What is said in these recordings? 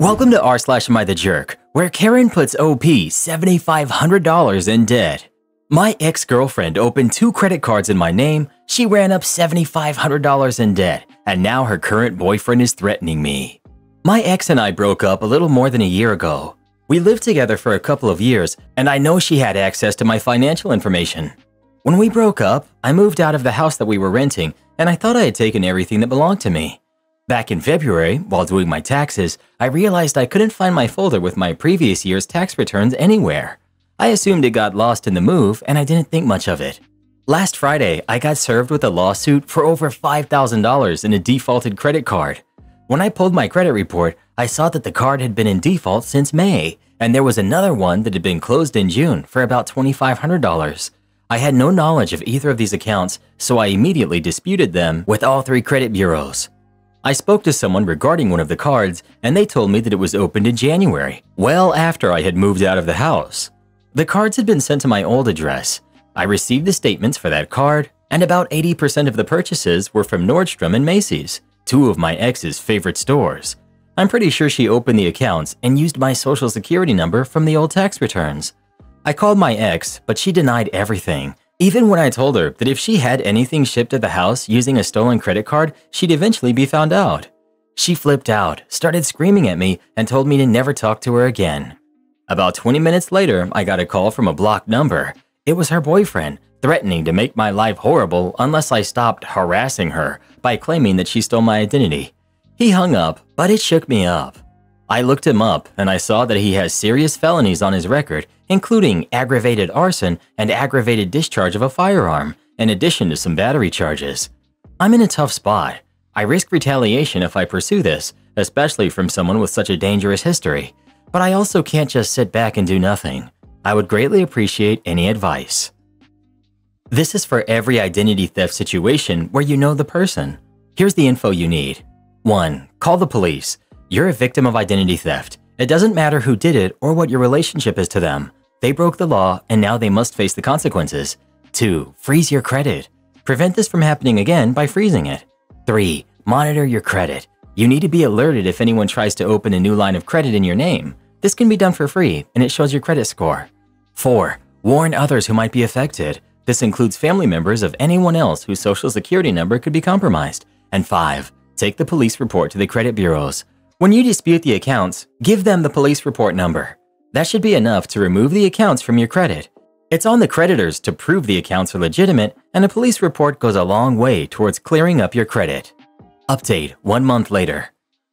Welcome to r/AmITheJerk, where Karen puts OP $7,500 in debt. My ex-girlfriend opened 2 credit cards in my name, she ran up $7,500 in debt, and now her current boyfriend is threatening me. My ex and I broke up a little more than a year ago. We lived together for a couple of years, and I know she had access to my financial information. When we broke up, I moved out of the house that we were renting, and I thought I had taken everything that belonged to me. Back in February, while doing my taxes, I realized I couldn't find my folder with my previous year's tax returns anywhere. I assumed it got lost in the move and I didn't think much of it. Last Friday, I got served with a lawsuit for over $5,000 in a defaulted credit card. When I pulled my credit report, I saw that the card had been in default since May, and there was another one that had been closed in June for about $2,500. I had no knowledge of either of these accounts, so I immediately disputed them with all 3 credit bureaus. I spoke to someone regarding one of the cards, and they told me that it was opened in January, well after I had moved out of the house. The cards had been sent to my old address. I received the statements for that card, and about 80% of the purchases were from Nordstrom and Macy's, 2 of my ex's favorite stores. I'm pretty sure she opened the accounts and used my social security number from the old tax returns. I called my ex, but she denied everything. Even when I told her that if she had anything shipped to the house using a stolen credit card, she'd eventually be found out. She flipped out, started screaming at me, and told me to never talk to her again. About 20 minutes later, I got a call from a blocked number. It was her boyfriend, threatening to make my life horrible unless I stopped harassing her by claiming that she stole my identity. He hung up, but it shook me up. I looked him up and I saw that he has serious felonies on his record, including aggravated arson and aggravated discharge of a firearm, in addition to some battery charges. I'm in a tough spot. I risk retaliation if I pursue this, especially from someone with such a dangerous history. But I also can't just sit back and do nothing. I would greatly appreciate any advice. This is for every identity theft situation where you know the person. Here's the info you need. 1. Call the police. You're a victim of identity theft. It doesn't matter who did it or what your relationship is to them. They broke the law and now they must face the consequences. 2. Freeze your credit. Prevent this from happening again by freezing it. 3. Monitor your credit. You need to be alerted if anyone tries to open a new line of credit in your name. This can be done for free and it shows your credit score. 4. Warn others who might be affected. This includes family members of anyone else whose social security number could be compromised. And 5. Take the police report to the credit bureaus. When you dispute the accounts, give them the police report number. That should be enough to remove the accounts from your credit. It's on the creditors to prove the accounts are legitimate, and a police report goes a long way towards clearing up your credit. Update 1 month later.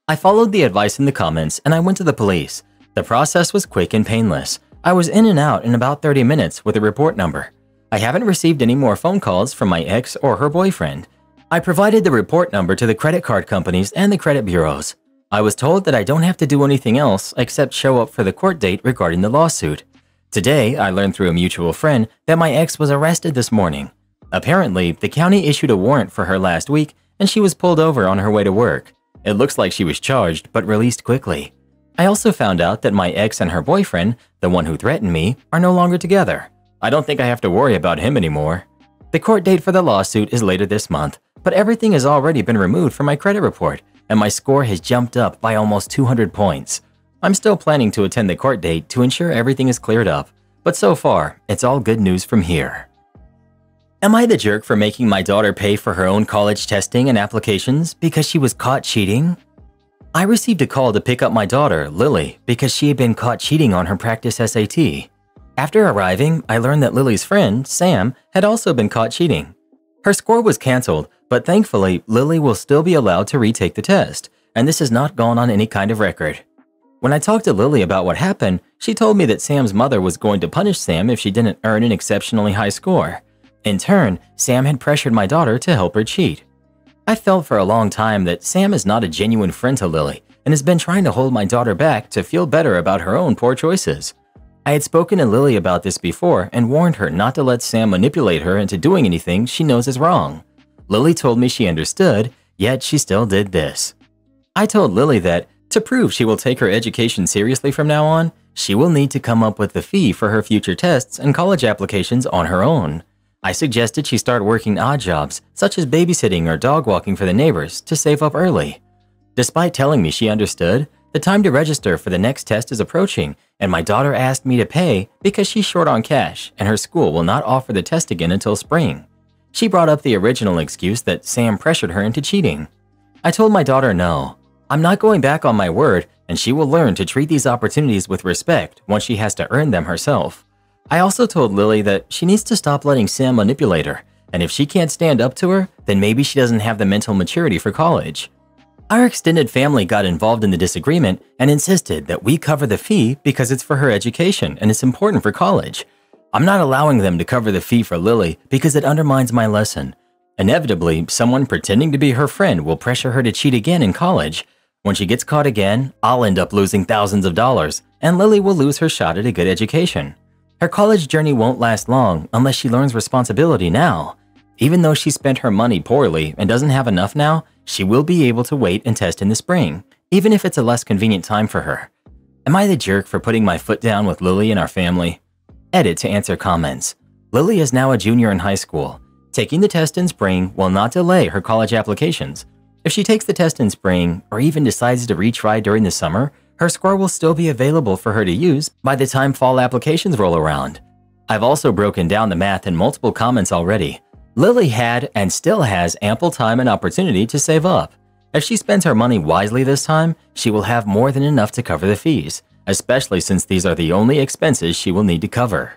I followed the advice in the comments and I went to the police. The process was quick and painless. I was in and out in about 30 minutes with a report number. I haven't received any more phone calls from my ex or her boyfriend. I provided the report number to the credit card companies and the credit bureaus. I was told that I don't have to do anything else except show up for the court date regarding the lawsuit. Today, I learned through a mutual friend that my ex was arrested this morning. Apparently, the county issued a warrant for her last week and she was pulled over on her way to work. It looks like she was charged but released quickly. I also found out that my ex and her boyfriend, the one who threatened me, are no longer together. I don't think I have to worry about him anymore. The court date for the lawsuit is later this month, but everything has already been removed from my credit report, and my score has jumped up by almost 200 points. I'm still planning to attend the court date to ensure everything is cleared up, but so far, it's all good news from here. Am I the jerk for making my daughter pay for her own college testing and applications because she was caught cheating? I received a call to pick up my daughter, Lily, because she had been caught cheating on her practice SAT. After arriving, I learned that Lily's friend, Sam, had also been caught cheating. Her score was canceled, but thankfully, Lily will still be allowed to retake the test, and this has not gone on any kind of record. When I talked to Lily about what happened, she told me that Sam's mother was going to punish Sam if she didn't earn an exceptionally high score. In turn, Sam had pressured my daughter to help her cheat. I felt for a long time that Sam is not a genuine friend to Lily and has been trying to hold my daughter back to feel better about her own poor choices. I had spoken to Lily about this before and warned her not to let Sam manipulate her into doing anything she knows is wrong. Lily told me she understood, yet she still did this. I told Lily that, to prove she will take her education seriously from now on, she will need to come up with the fee for her future tests and college applications on her own. I suggested she start working odd jobs, such as babysitting or dog walking for the neighbors, to save up early. Despite telling me she understood, The time to register for the next test is approaching, and my daughter asked me to pay because she's short on cash and her school will not offer the test again until spring. She brought up the original excuse that Sam pressured her into cheating. I told my daughter no. I'm not going back on my word, and she will learn to treat these opportunities with respect once she has to earn them herself. I also told Lily that she needs to stop letting Sam manipulate her, and if she can't stand up to her, then maybe she doesn't have the mental maturity for college. Our extended family got involved in the disagreement and insisted that we cover the fee because it's for her education and it's important for college. I'm not allowing them to cover the fee for Lily because it undermines my lesson. Inevitably, someone pretending to be her friend will pressure her to cheat again in college. When she gets caught again, I'll end up losing thousands of dollars, and Lily will lose her shot at a good education. Her college journey won't last long unless she learns responsibility now. Even though she spent her money poorly and doesn't have enough now, she will be able to wait and test in the spring, even if it's a less convenient time for her. Am I the jerk for putting my foot down with Lily and our family? Edit to answer comments. Lily is now a junior in high school. Taking the test in spring will not delay her college applications. If she takes the test in spring, or even decides to retry during the summer, her score will still be available for her to use by the time fall applications roll around. I've also broken down the math in multiple comments already. Lily had and still has ample time and opportunity to save up. If she spends her money wisely this time, she will have more than enough to cover the fees, especially since these are the only expenses she will need to cover.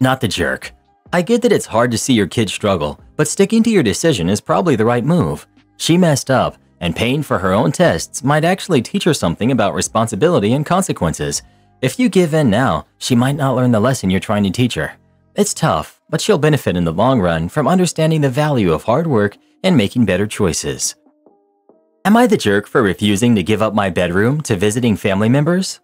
Not the jerk. I get that it's hard to see your kid struggle, but sticking to your decision is probably the right move. She messed up, and paying for her own tests might actually teach her something about responsibility and consequences. If you give in now, she might not learn the lesson you're trying to teach her. It's tough, but she'll benefit in the long run from understanding the value of hard work and making better choices. Am I the jerk for refusing to give up my bedroom to visiting family members?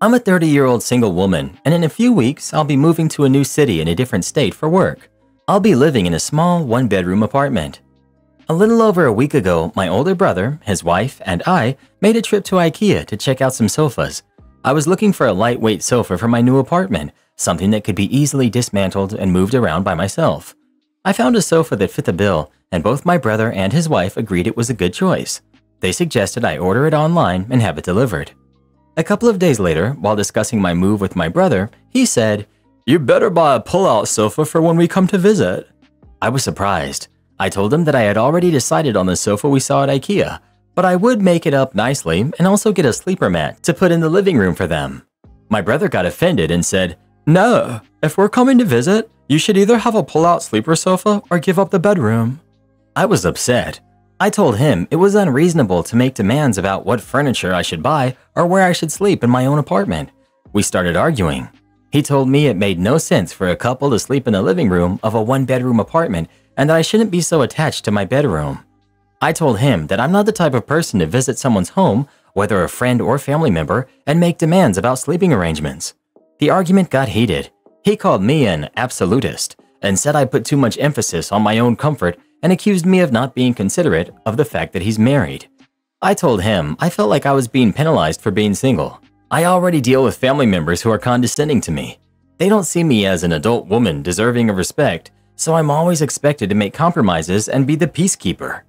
I'm a 30-year-old single woman, and in a few weeks, I'll be moving to a new city in a different state for work. I'll be living in a small one-bedroom apartment. A little over a week ago, my older brother, his wife, and I made a trip to IKEA to check out some sofas. I was looking for a lightweight sofa for my new apartment, something that could be easily dismantled and moved around by myself. I found a sofa that fit the bill, and both my brother and his wife agreed it was a good choice. They suggested I order it online and have it delivered. A couple of days later, while discussing my move with my brother, he said, "You better buy a pull-out sofa for when we come to visit." I was surprised. I told him that I had already decided on the sofa we saw at IKEA, but I would make it up nicely and also get a sleeper mat to put in the living room for them. My brother got offended and said, "No, if we're coming to visit, you should either have a pull-out sleeper sofa or give up the bedroom." I was upset. I told him it was unreasonable to make demands about what furniture I should buy or where I should sleep in my own apartment. We started arguing. He told me it made no sense for a couple to sleep in the living room of a one-bedroom apartment and that I shouldn't be so attached to my bedroom. I told him that I'm not the type of person to visit someone's home, whether a friend or family member, and make demands about sleeping arrangements. The argument got heated. He called me an absolutist and said I put too much emphasis on my own comfort and accused me of not being considerate of the fact that he's married. I told him I felt like I was being penalized for being single. I already deal with family members who are condescending to me. They don't see me as an adult woman deserving of respect, so I'm always expected to make compromises and be the peacekeeper.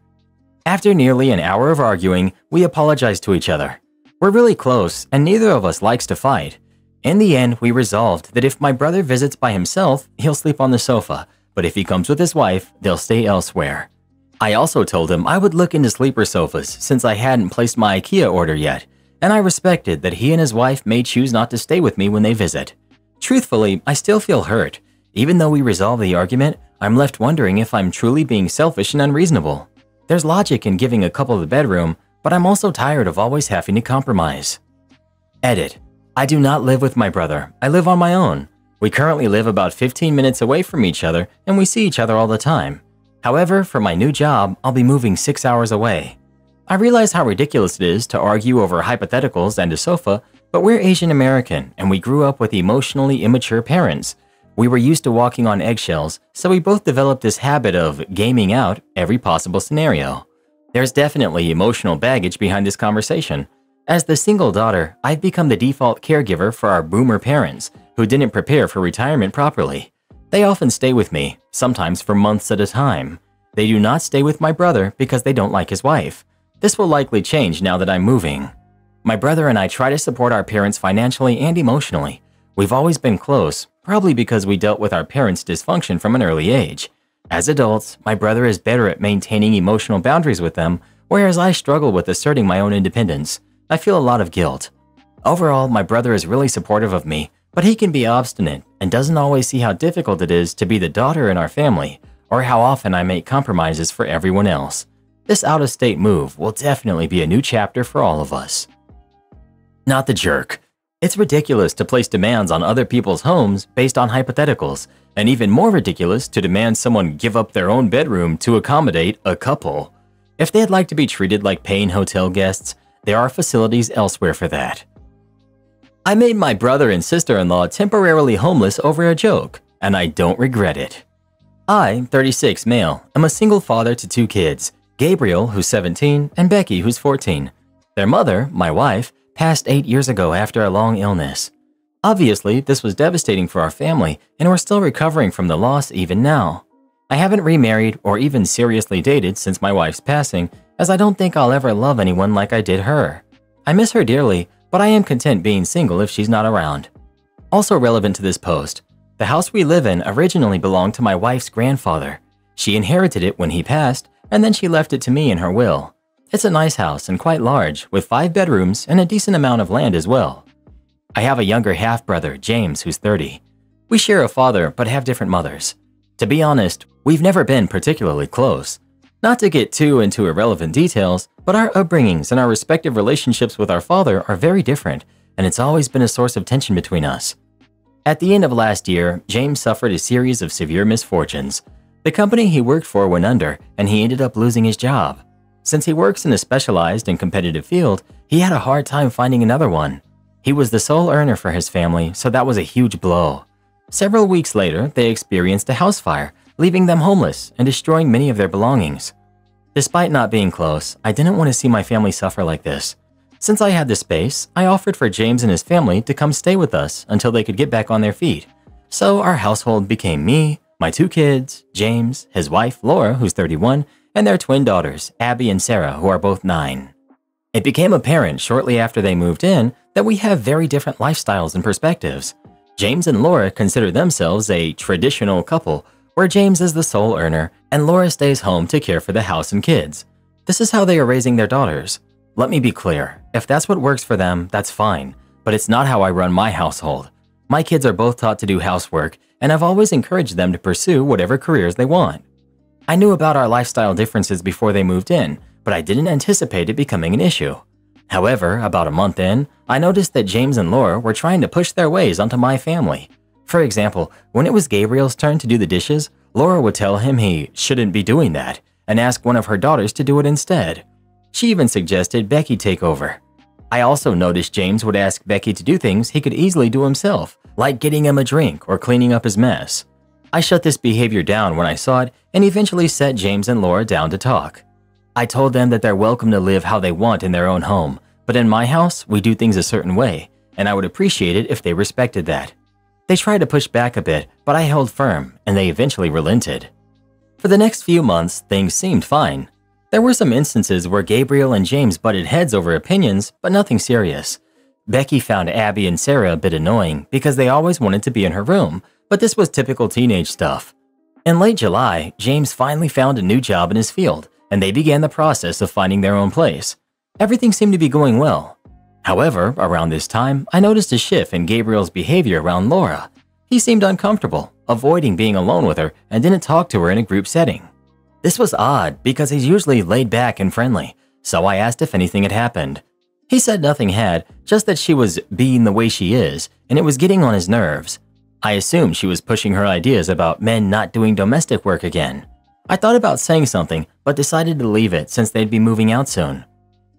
After nearly an hour of arguing, we apologized to each other. We're really close, and neither of us likes to fight. In the end, we resolved that if my brother visits by himself, he'll sleep on the sofa, but if he comes with his wife, they'll stay elsewhere. I also told him I would look into sleeper sofas since I hadn't placed my IKEA order yet, and I respected that he and his wife may choose not to stay with me when they visit. Truthfully, I still feel hurt. Even though we resolve the argument, I'm left wondering if I'm truly being selfish and unreasonable. There's logic in giving a couple the bedroom, but I'm also tired of always having to compromise. Edit. I do not live with my brother. I live on my own. We currently live about 15 minutes away from each other, and we see each other all the time. However, for my new job, I'll be moving 6 hours away. I realize how ridiculous it is to argue over hypotheticals and a sofa, but we're Asian American, and we grew up with emotionally immature parents. We were used to walking on eggshells, so we both developed this habit of gaming out every possible scenario. There's definitely emotional baggage behind this conversation. As the single daughter, I've become the default caregiver for our boomer parents who didn't prepare for retirement properly. They often stay with me, sometimes for months at a time. They do not stay with my brother because they don't like his wife. This will likely change now that I'm moving. My brother and I try to support our parents financially and emotionally. We've always been close, probably because we dealt with our parents' dysfunction from an early age. As adults, my brother is better at maintaining emotional boundaries with them, whereas I struggle with asserting my own independence. I feel a lot of guilt. Overall, my brother is really supportive of me, but he can be obstinate and doesn't always see how difficult it is to be the daughter in our family, or how often I make compromises for everyone else. This out-of-state move will definitely be a new chapter for all of us. Not the jerk. It's ridiculous to place demands on other people's homes based on hypotheticals, and even more ridiculous to demand someone give up their own bedroom to accommodate a couple. If they'd like to be treated like paying hotel guests, there are facilities elsewhere for that. I made my brother and sister-in-law temporarily homeless over a joke, and I don't regret it. I, 36, male, am a single father to two kids, Gabriel, who's 17, and Becky, who's 14. Their mother, my wife, passed 8 years ago after a long illness. Obviously, this was devastating for our family, and we're still recovering from the loss even now. I haven't remarried or even seriously dated since my wife's passing, as I don't think I'll ever love anyone like I did her. I miss her dearly, but I am content being single if she's not around. Also relevant to this post, the house we live in originally belonged to my wife's grandfather. She inherited it when he passed, and then she left it to me in her will. It's a nice house and quite large, with 5 bedrooms and a decent amount of land as well. I have a younger half-brother, James, who's 30. We share a father, but have different mothers. To be honest, we've never been particularly close. Not to get too into irrelevant details, but our upbringings and our respective relationships with our father are very different, and it's always been a source of tension between us. At the end of last year, James suffered a series of severe misfortunes. The company he worked for went under, and he ended up losing his job. Since he works in a specialized and competitive field, he had a hard time finding another one. He was the sole earner for his family, so that was a huge blow. Several weeks later, they experienced a house fire, leaving them homeless and destroying many of their belongings. Despite not being close, I didn't want to see my family suffer like this. Since I had the space, I offered for James and his family to come stay with us until they could get back on their feet. So our household became me, my 2 kids, James, his wife, Laura, who's 31, and their twin daughters, Abby and Sarah, who are both 9. It became apparent shortly after they moved in that we have very different lifestyles and perspectives. James and Laura consider themselves a traditional couple, where James is the sole earner and Laura stays home to care for the house and kids. This is how they are raising their daughters. Let me be clear, if that's what works for them, that's fine, but it's not how I run my household. My kids are both taught to do housework, and I've always encouraged them to pursue whatever careers they want. I knew about our lifestyle differences before they moved in, but I didn't anticipate it becoming an issue. However, about a month in, I noticed that James and Laura were trying to push their ways onto my family. For example, when it was Gabriel's turn to do the dishes, Laura would tell him he shouldn't be doing that and ask one of her daughters to do it instead. She even suggested Becky take over. I also noticed James would ask Becky to do things he could easily do himself, like getting him a drink or cleaning up his mess. I shut this behavior down when I saw it and eventually sat James and Laura down to talk. I told them that they're welcome to live how they want in their own home, but in my house, we do things a certain way, and I would appreciate it if they respected that. They tried to push back a bit, but I held firm, and they eventually relented. For the next few months, things seemed fine. There were some instances where Gabriel and James butted heads over opinions, but nothing serious. Becky found Abby and Sarah a bit annoying because they always wanted to be in her room, but this was typical teenage stuff. In late July, James finally found a new job in his field, and they began the process of finding their own place. Everything seemed to be going well. However, around this time, I noticed a shift in Gabriel's behavior around Laura. He seemed uncomfortable, avoiding being alone with her, and didn't talk to her in a group setting. This was odd because he's usually laid back and friendly, so I asked if anything had happened. He said nothing had, just that she was being the way she is, and it was getting on his nerves. I assumed she was pushing her ideas about men not doing domestic work again. I thought about saying something, but decided to leave it since they'd be moving out soon.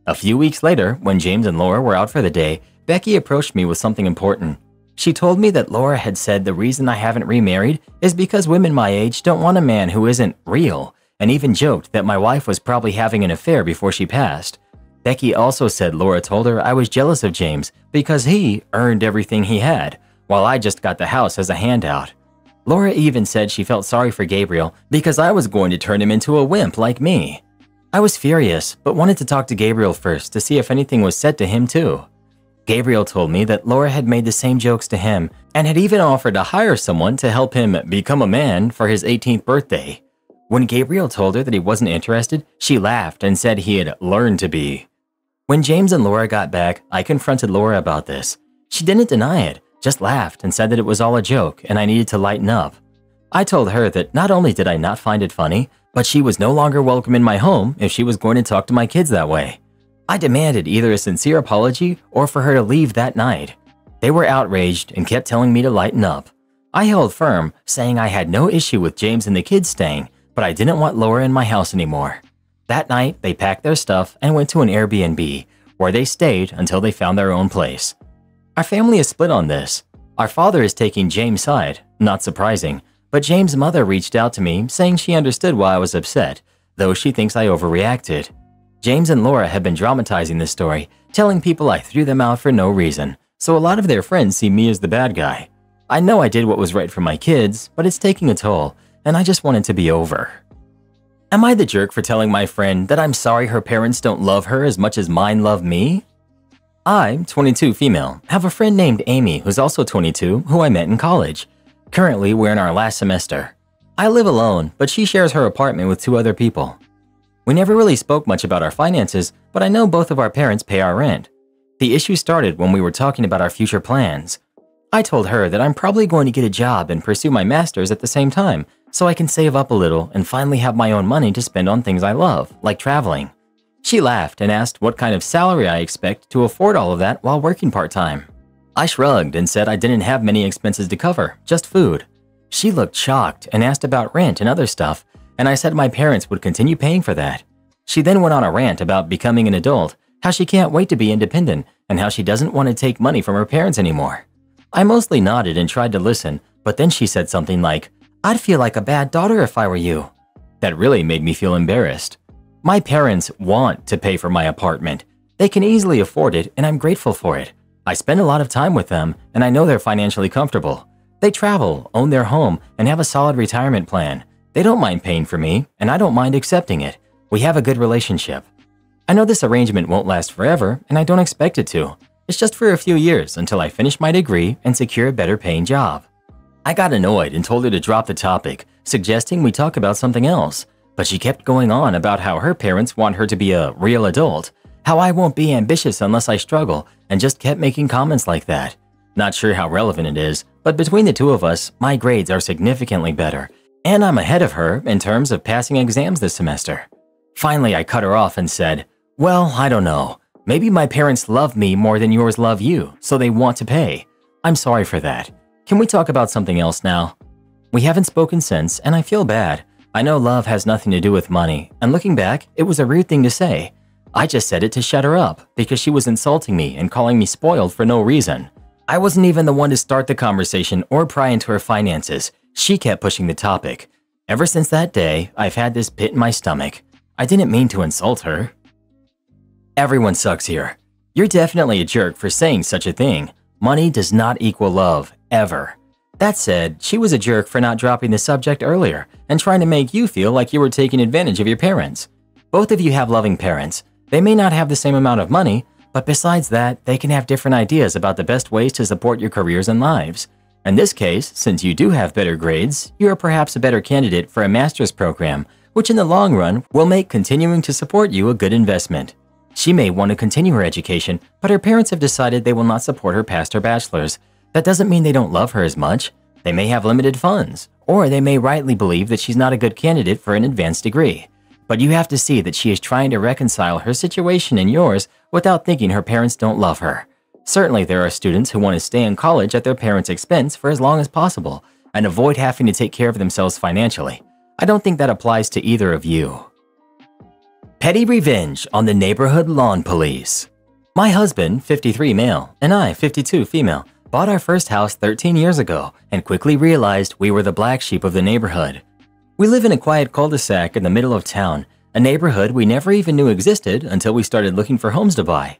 A few weeks later, when James and Laura were out for the day, Becky approached me with something important. She told me that Laura had said the reason I haven't remarried is because women my age don't want a man who isn't real, and even joked that my wife was probably having an affair before she passed. Becky also said Laura told her I was jealous of James because he earned everything he had, while I just got the house as a handout. Laura even said she felt sorry for Gabriel because I was going to turn him into a wimp like me. I was furious, but wanted to talk to Gabriel first to see if anything was said to him too. Gabriel told me that Laura had made the same jokes to him and had even offered to hire someone to help him become a man for his 18th birthday. When Gabriel told her that he wasn't interested, she laughed and said he had learned to be. When James and Laura got back, I confronted Laura about this. She didn't deny it, just laughed and said that it was all a joke and I needed to lighten up. I told her that not only did I not find it funny, but she was no longer welcome in my home if she was going to talk to my kids that way. I demanded either a sincere apology or for her to leave that night. They were outraged and kept telling me to lighten up. I held firm, saying I had no issue with James and the kids staying, but I didn't want Laura in my house anymore. That night, they packed their stuff and went to an Airbnb, where they stayed until they found their own place. Our family is split on this. Our father is taking James' side, not surprising, but James' mother reached out to me saying she understood why I was upset, though she thinks I overreacted. James and Laura have been dramatizing this story, telling people I threw them out for no reason, so a lot of their friends see me as the bad guy. I know I did what was right for my kids, but it's taking a toll, and I just want it to be over. Am I the jerk for telling my friend that I'm sorry her parents don't love her as much as mine love me? I, 22 female, have a friend named Amy who's also 22 who I met in college. Currently, we're in our last semester. I live alone, but she shares her apartment with two other people. We never really spoke much about our finances, but I know both of our parents pay our rent. The issue started when we were talking about our future plans. I told her that I'm probably going to get a job and pursue my master's at the same time, so I can save up a little and finally have my own money to spend on things I love, like traveling. She laughed and asked what kind of salary I expect to afford all of that while working part-time. I shrugged and said I didn't have many expenses to cover, just food. She looked shocked and asked about rent and other stuff, and I said my parents would continue paying for that. She then went on a rant about becoming an adult, how she can't wait to be independent, and how she doesn't want to take money from her parents anymore. I mostly nodded and tried to listen, but then she said something like, "I'd feel like a bad daughter if I were you." That really made me feel embarrassed. My parents want to pay for my apartment. They can easily afford it, and I'm grateful for it. I spend a lot of time with them, and I know they're financially comfortable. They travel, own their home, and have a solid retirement plan. They don't mind paying for me, and I don't mind accepting it. We have a good relationship. I know this arrangement won't last forever, and I don't expect it to. It's just for a few years until I finish my degree and secure a better paying job. I got annoyed and told her to drop the topic, suggesting we talk about something else, but she kept going on about how her parents want her to be a real adult, how I won't be ambitious unless I struggle, and just kept making comments like that. Not sure how relevant it is, but between the two of us, my grades are significantly better, and I'm ahead of her in terms of passing exams this semester. Finally, I cut her off and said, "Well, I don't know. Maybe my parents love me more than yours love you, so they want to pay. I'm sorry for that. Can we talk about something else now?" We haven't spoken since, and I feel bad. I know love has nothing to do with money, and looking back, it was a rude thing to say. I just said it to shut her up because she was insulting me and calling me spoiled for no reason. I wasn't even the one to start the conversation or pry into her finances. She kept pushing the topic. Ever since that day, I've had this pit in my stomach. I didn't mean to insult her. Everyone sucks here. You're definitely a jerk for saying such a thing. Money does not equal love, ever. That said, she was a jerk for not dropping the subject earlier and trying to make you feel like you were taking advantage of your parents. Both of you have loving parents. They may not have the same amount of money, but besides that, they can have different ideas about the best ways to support your careers and lives. In this case, since you do have better grades, you are perhaps a better candidate for a master's program, which in the long run will make continuing to support you a good investment. She may want to continue her education, but her parents have decided they will not support her past her bachelor's. That doesn't mean they don't love her as much. They may have limited funds, or they may rightly believe that she's not a good candidate for an advanced degree. But you have to see that she is trying to reconcile her situation and yours without thinking her parents don't love her. Certainly, there are students who want to stay in college at their parents' expense for as long as possible and avoid having to take care of themselves financially. I don't think that applies to either of you. Petty revenge on the neighborhood lawn police. My husband, 53 male, and I, 52 female, bought our first house 13 years ago and quickly realized we were the black sheep of the neighborhood. We live in a quiet cul-de-sac in the middle of town, a neighborhood we never even knew existed until we started looking for homes to buy.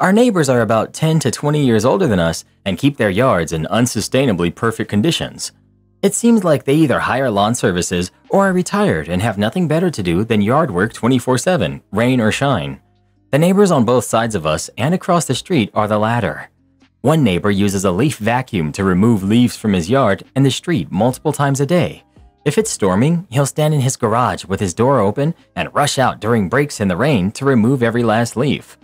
Our neighbors are about 10 to 20 years older than us and keep their yards in unsustainably perfect conditions. It seems like they either hire lawn services or are retired and have nothing better to do than yard work 24/7, rain or shine. The neighbors on both sides of us and across the street are the latter. One neighbor uses a leaf vacuum to remove leaves from his yard and the street multiple times a day. If it's storming, he'll stand in his garage with his door open and rush out during breaks in the rain to remove every last leaf.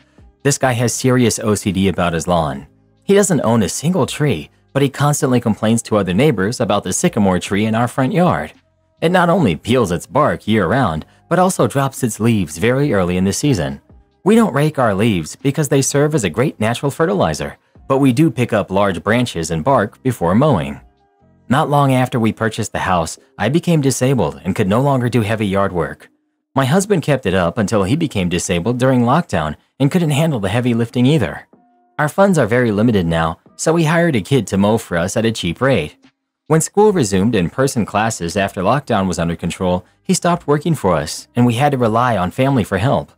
This guy has serious OCD about his lawn. He doesn't own a single tree, but he constantly complains to other neighbors about the sycamore tree in our front yard. It not only peels its bark year-round, but also drops its leaves very early in the season. We don't rake our leaves because they serve as a great natural fertilizer, but we do pick up large branches and bark before mowing. Not long after we purchased the house, I became disabled and could no longer do heavy yard work. My husband kept it up until he became disabled during lockdown and couldn't handle the heavy lifting either. Our funds are very limited now, so we hired a kid to mow for us at a cheap rate. When school resumed in-person classes after lockdown was under control, he stopped working for us and we had to rely on family for help.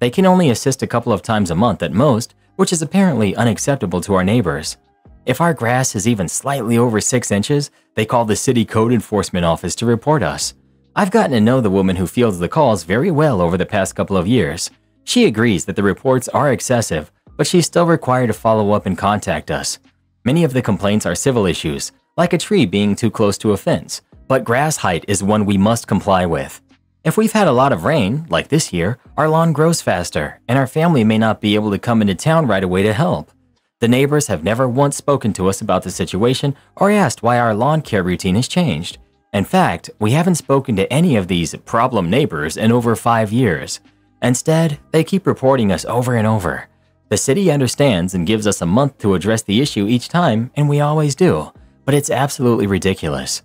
They can only assist a couple of times a month at most, which is apparently unacceptable to our neighbors. If our grass is even slightly over 6 inches, they call the city code enforcement office to report us. I've gotten to know the woman who fields the calls very well over the past couple of years. She agrees that the reports are excessive, but she's still required to follow up and contact us. Many of the complaints are civil issues, like a tree being too close to a fence, but grass height is one we must comply with. If we've had a lot of rain, like this year, our lawn grows faster, and our family may not be able to come into town right away to help. The neighbors have never once spoken to us about the situation or asked why our lawn care routine has changed. In fact, we haven't spoken to any of these problem neighbors in over 5 years. Instead, they keep reporting us over and over. The city understands and gives us a month to address the issue each time, and we always do, but it's absolutely ridiculous.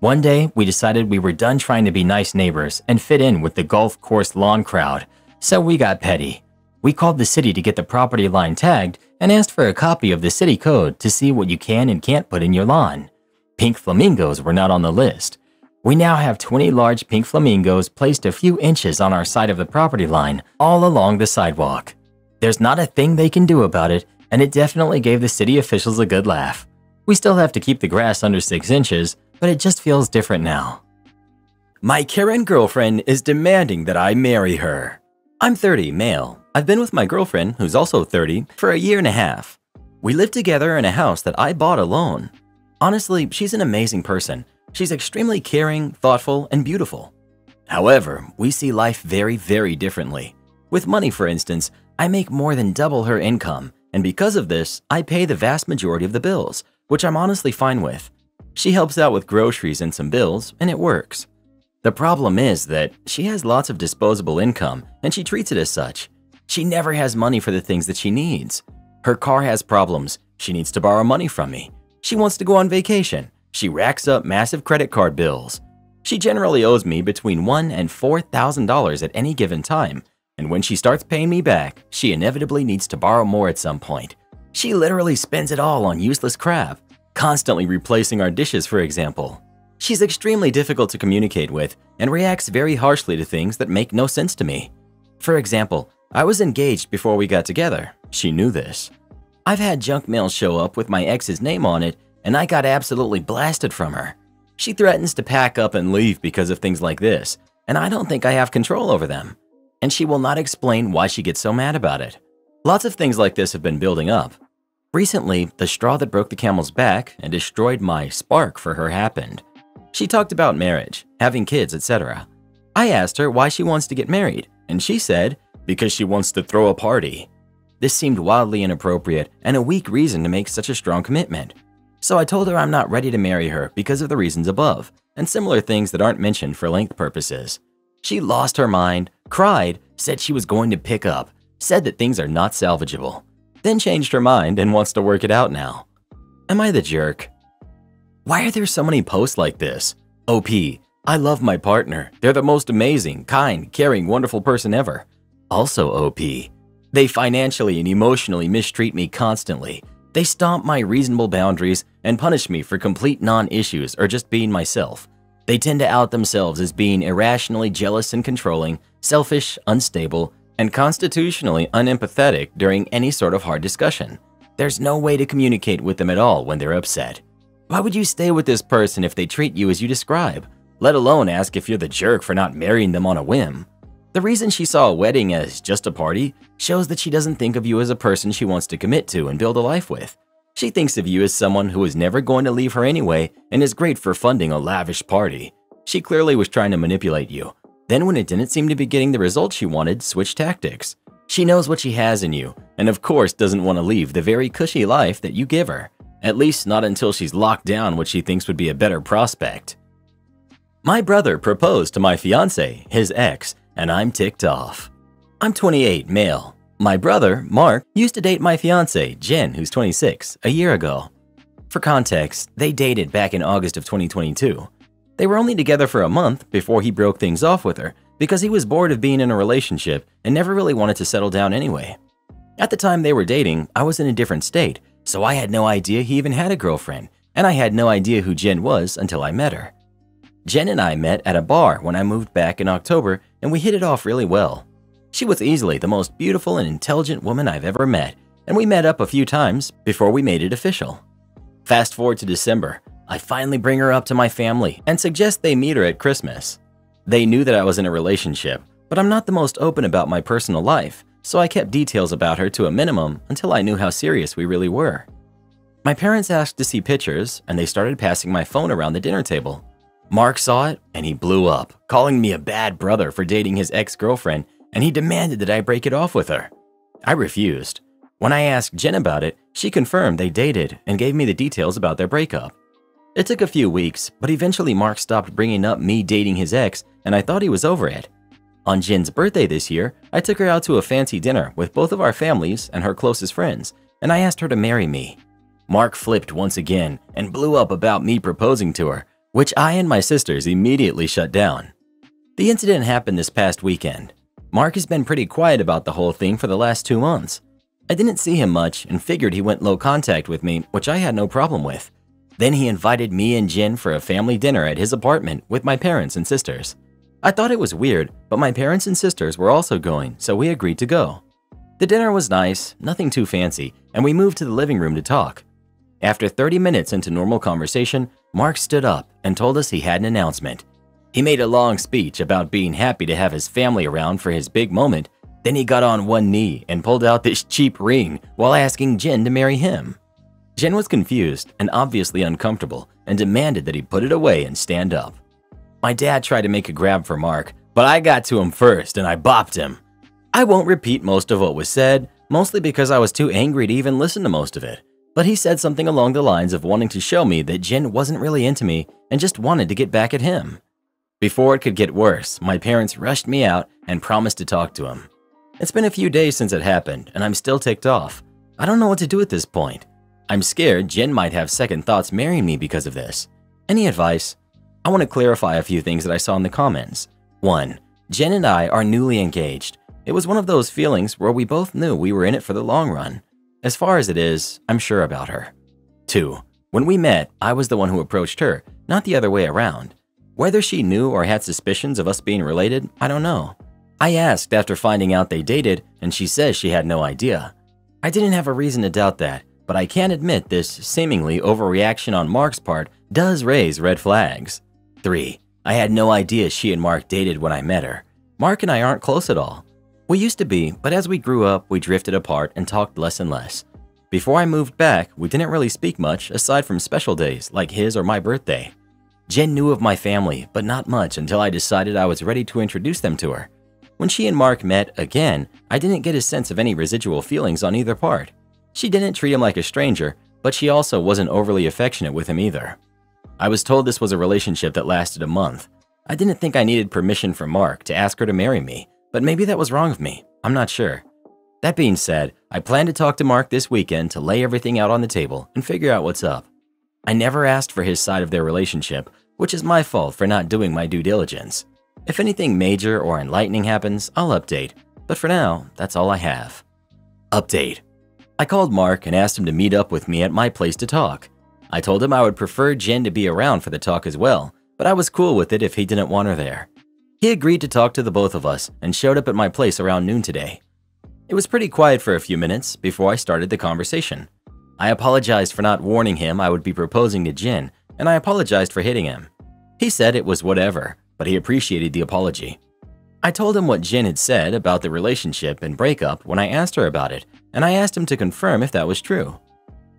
One day, we decided we were done trying to be nice neighbors and fit in with the golf course lawn crowd, so we got petty. We called the city to get the property line tagged and asked for a copy of the city code to see what you can and can't put in your lawn. Pink flamingos were not on the list. We now have 20 large pink flamingos placed a few inches on our side of the property line, all along the sidewalk. There's not a thing they can do about it, and it definitely gave the city officials a good laugh. We still have to keep the grass under 6 inches, but it just feels different now. My Karen girlfriend is demanding that I marry her. I'm 30, male. I've been with my girlfriend, who's also 30, for a year and a half. We live together in a house that I bought alone. Honestly, she's an amazing person. She's extremely caring, thoughtful, and beautiful. However, we see life very, very differently. With money, for instance, I make more than double her income, and because of this, I pay the vast majority of the bills, which I'm honestly fine with. She helps out with groceries and some bills, and it works. The problem is that she has lots of disposable income, and she treats it as such. She never has money for the things that she needs. Her car has problems. She needs to borrow money from me. She wants to go on vacation. She racks up massive credit card bills. She generally owes me between $1,000 and $4,000 at any given time, and when she starts paying me back, she inevitably needs to borrow more at some point. She literally spends it all on useless crap, constantly replacing our dishes, for example. She's extremely difficult to communicate with and reacts very harshly to things that make no sense to me. For example, I was engaged before we got together. She knew this. I've had junk mail show up with my ex's name on it, and I got absolutely blasted from her. She threatens to pack up and leave because of things like this, and I don't think I have control over them. And she will not explain why she gets so mad about it. Lots of things like this have been building up. Recently, the straw that broke the camel's back and destroyed my spark for her happened. She talked about marriage, having kids, etc. I asked her why she wants to get married, and she said, because she wants to throw a party. This seemed wildly inappropriate and a weak reason to make such a strong commitment. So I told her I'm not ready to marry her because of the reasons above and similar things that aren't mentioned for length purposes. She lost her mind, cried, said she was going to pick up, said that things are not salvageable, then changed her mind and wants to work it out now. Am I the jerk? Why are there so many posts like this? OP, I love my partner. They're the most amazing, kind, caring, wonderful person ever. Also OP. They financially and emotionally mistreat me constantly. They stomp my reasonable boundaries and punish me for complete non-issues or just being myself. They tend to out themselves as being irrationally jealous and controlling, selfish, unstable, and constitutionally unempathetic during any sort of hard discussion. There's no way to communicate with them at all when they're upset. Why would you stay with this person if they treat you as you describe, let alone ask if you're the jerk for not marrying them on a whim? The reason she saw a wedding as just a party shows that she doesn't think of you as a person she wants to commit to and build a life with. She thinks of you as someone who is never going to leave her anyway and is great for funding a lavish party. She clearly was trying to manipulate you. Then when it didn't seem to be getting the results she wanted, switch tactics. She knows what she has in you and of course doesn't want to leave the very cushy life that you give her. At least not until she's locked down what she thinks would be a better prospect. My brother proposed to my fiance, his ex, and I'm ticked off. I'm 28, male. My brother, Mark, used to date my fiance, Jen, who's 26, a year ago. For context, they dated back in August of 2022. They were only together for a month before he broke things off with her because he was bored of being in a relationship and never really wanted to settle down anyway. At the time they were dating, I was in a different state, so I had no idea he even had a girlfriend, and I had no idea who Jen was until I met her. Jen and I met at a bar when I moved back in October, and we hit it off really well. She was easily the most beautiful and intelligent woman I've ever met, and we met up a few times before we made it official. Fast forward to December, I finally bring her up to my family and suggest they meet her at Christmas. They knew that I was in a relationship, but I'm not the most open about my personal life, so I kept details about her to a minimum until I knew how serious we really were. My parents asked to see pictures, and they started passing my phone around the dinner table. Mark saw it, and he blew up, calling me a bad brother for dating his ex-girlfriend, and he demanded that I break it off with her. I refused. When I asked Jen about it, she confirmed they dated and gave me the details about their breakup. It took a few weeks, but eventually Mark stopped bringing up me dating his ex, and I thought he was over it. On Jen's birthday this year, I took her out to a fancy dinner with both of our families and her closest friends, and I asked her to marry me. Mark flipped once again and blew up about me proposing to her, which I and my sisters immediately shut down. The incident happened this past weekend. Mark has been pretty quiet about the whole thing for the last 2 months. I didn't see him much and figured he went low contact with me, which I had no problem with. Then he invited me and Jen for a family dinner at his apartment with my parents and sisters. I thought it was weird, but my parents and sisters were also going, so we agreed to go. The dinner was nice, nothing too fancy, and we moved to the living room to talk. After 30 minutes into normal conversation, Mark stood up and told us he had an announcement. He made a long speech about being happy to have his family around for his big moment, then he got on one knee and pulled out this cheap ring while asking Jen to marry him. Jen was confused and obviously uncomfortable and demanded that he put it away and stand up. My dad tried to make a grab for Mark, but I got to him first and I bopped him. I won't repeat most of what was said, mostly because I was too angry to even listen to most of it, but he said something along the lines of wanting to show me that Jen wasn't really into me and just wanted to get back at him. Before it could get worse, my parents rushed me out and promised to talk to him. It's been a few days since it happened and I'm still ticked off. I don't know what to do at this point. I'm scared Jen might have second thoughts marrying me because of this. Any advice? I want to clarify a few things that I saw in the comments. 1. Jen and I are newly engaged. It was one of those feelings where we both knew we were in it for the long run. As far as it is, I'm sure about her. 2. When we met, I was the one who approached her, not the other way around. Whether she knew or had suspicions of us being related, I don't know. I asked after finding out they dated, and she says she had no idea. I didn't have a reason to doubt that, but I can admit this seemingly overreaction on Mark's part does raise red flags. 3. I had no idea she and Mark dated when I met her. Mark and I aren't close at all. We used to be, but as we grew up, we drifted apart and talked less and less. Before I moved back, we didn't really speak much aside from special days like his or my birthday. Jen knew of my family, but not much until I decided I was ready to introduce them to her. When she and Mark met again, I didn't get a sense of any residual feelings on either part. She didn't treat him like a stranger, but she also wasn't overly affectionate with him either. I was told this was a relationship that lasted a month. I didn't think I needed permission from Mark to ask her to marry me, but maybe that was wrong of me, I'm not sure. That being said, I plan to talk to Mark this weekend to lay everything out on the table and figure out what's up. I never asked for his side of their relationship, which is my fault for not doing my due diligence. If anything major or enlightening happens, I'll update, but for now, that's all I have. Update. I called Mark and asked him to meet up with me at my place to talk. I told him I would prefer Jen to be around for the talk as well, but I was cool with it if he didn't want her there. He agreed to talk to the both of us and showed up at my place around noon today. It was pretty quiet for a few minutes before I started the conversation. I apologized for not warning him I would be proposing to Jin, and I apologized for hitting him. He said it was whatever, but he appreciated the apology. I told him what Jin had said about the relationship and breakup when I asked her about it, and I asked him to confirm if that was true.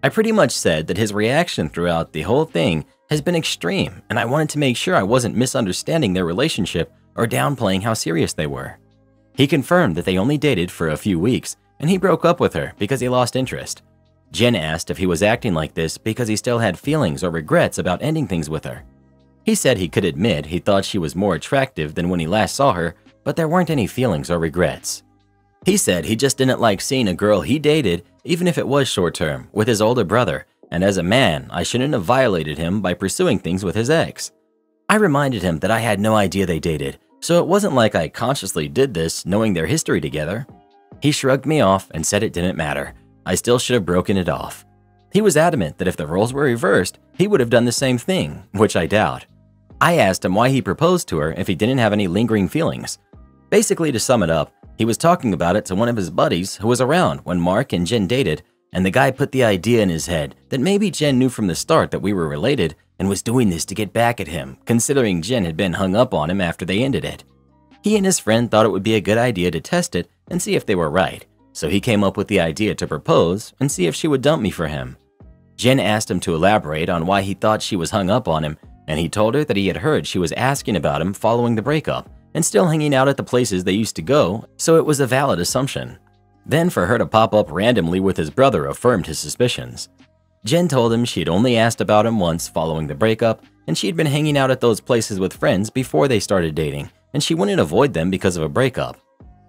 I pretty much said that his reaction throughout the whole thing has been extreme, and I wanted to make sure I wasn't misunderstanding their relationship or downplaying how serious they were. He confirmed that they only dated for a few weeks, and he broke up with her because he lost interest. Jin asked if he was acting like this because he still had feelings or regrets about ending things with her. He said he could admit he thought she was more attractive than when he last saw her, but there weren't any feelings or regrets. He said he just didn't like seeing a girl he dated, even if it was short-term, with his older brother, and as a man, I shouldn't have violated him by pursuing things with his ex. I reminded him that I had no idea they dated, so it wasn't like I consciously did this knowing their history together. He shrugged me off and said it didn't matter. I still should have broken it off. He was adamant that if the roles were reversed, he would have done the same thing, which I doubt. I asked him why he proposed to her if he didn't have any lingering feelings. Basically, to sum it up, he was talking about it to one of his buddies who was around when Mark and Jin dated, and the guy put the idea in his head that maybe Jin knew from the start that we were related and was doing this to get back at him, considering Jin had been hung up on him after they ended it. He and his friend thought it would be a good idea to test it and see if they were right, so he came up with the idea to propose and see if she would dump me for him. Jin asked him to elaborate on why he thought she was hung up on him, and he told her that he had heard she was asking about him following the breakup and still hanging out at the places they used to go, so it was a valid assumption. Then for her to pop up randomly with his brother affirmed his suspicions. Jin told him she had only asked about him once following the breakup, and she had been hanging out at those places with friends before they started dating, and she wouldn't avoid them because of a breakup.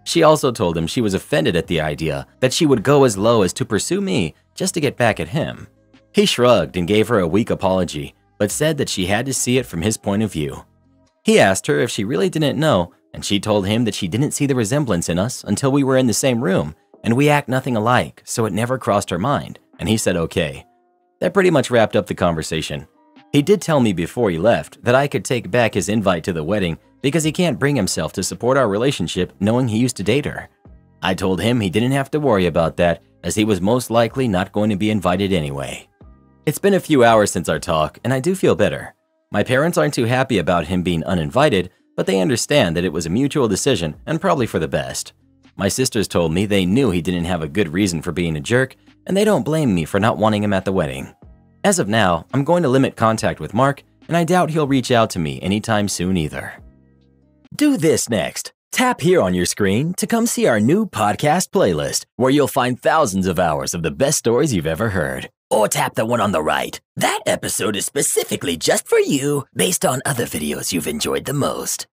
She also told him she was offended at the idea that she would go as low as to pursue me just to get back at him. He shrugged and gave her a weak apology, but said that she had to see it from his point of view. He asked her if she really didn't know, and she told him that she didn't see the resemblance in us until we were in the same room, and we act nothing alike, so it never crossed her mind, and he said okay. That pretty much wrapped up the conversation. He did tell me before he left that I could take back his invite to the wedding because he can't bring himself to support our relationship knowing he used to date her. I told him he didn't have to worry about that as he was most likely not going to be invited anyway. It's been a few hours since our talk, and I do feel better. My parents aren't too happy about him being uninvited, but they understand that it was a mutual decision and probably for the best. My sisters told me they knew he didn't have a good reason for being a jerk, and they don't blame me for not wanting him at the wedding. As of now, I'm going to limit contact with Mark, and I doubt he'll reach out to me anytime soon either. Do this next. Tap here on your screen to come see our new podcast playlist, where you'll find thousands of hours of the best stories you've ever heard. Or tap the one on the right. That episode is specifically just for you, based on other videos you've enjoyed the most.